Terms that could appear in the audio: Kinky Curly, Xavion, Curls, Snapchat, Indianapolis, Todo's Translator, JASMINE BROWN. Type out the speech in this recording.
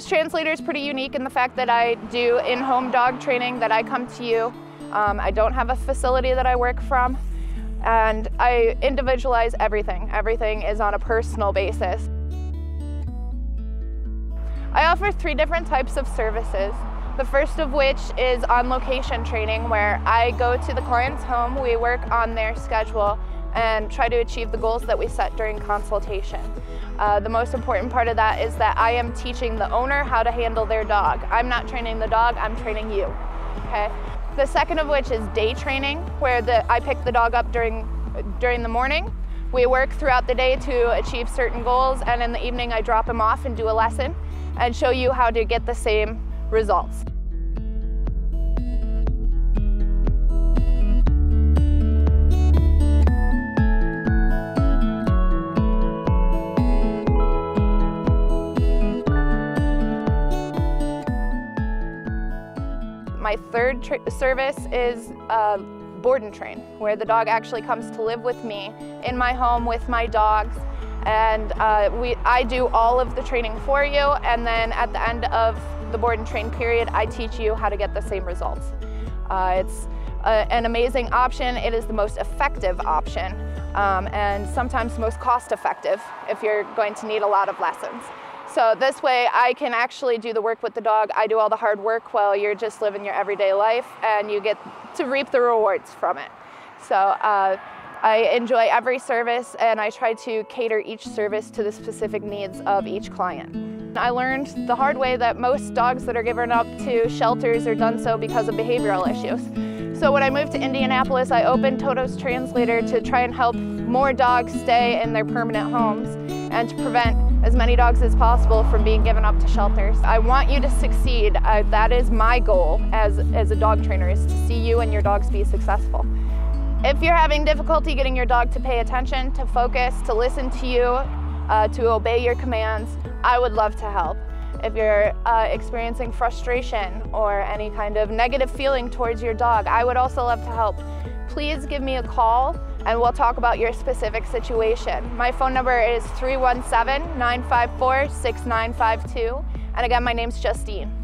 Todo's Translator is pretty unique in the fact that I do in-home dog training, that I come to you. I don't have a facility that I work from, and I individualize everything. Everything is on a personal basis. I offer 3 different types of services. The first of which is on-location training, where I go to the client's home, we work on their schedule, and try to achieve the goals that we set during consultation. The most important part of that is that I am teaching the owner how to handle their dog. I'm not training the dog, I'm training you. Okay? The second of which is day training, where I pick the dog up during the morning. We work throughout the day to achieve certain goals, and in the evening I drop him off and do a lesson and show you how to get the same results. My third service is board and train, where the dog actually comes to live with me in my home with my dogs, and I do all of the training for you, and then at the end of the board and train period I teach you how to get the same results. It's an amazing option. It is the most effective option, and sometimes most cost effective if you're going to need a lot of lessons. So this way I can actually do the work with the dog. I do all the hard work while you're just living your everyday life, and you get to reap the rewards from it. So I enjoy every service, and I try to cater each service to the specific needs of each client. I learned the hard way that most dogs that are given up to shelters are done so because of behavioral issues. So when I moved to Indianapolis, I opened Todo's Translator to try and help more dogs stay in their permanent homes and to prevent as many dogs as possible from being given up to shelters. I want you to succeed. That is my goal as a dog trainer, is to see you and your dogs be successful. If you're having difficulty getting your dog to pay attention, to focus, to listen to you, to obey your commands, I would love to help. If you're experiencing frustration or any kind of negative feeling towards your dog, I would also love to help. Please give me a call, and we'll talk about your specific situation. My phone number is 317-954-6952. And again, my name's Justine.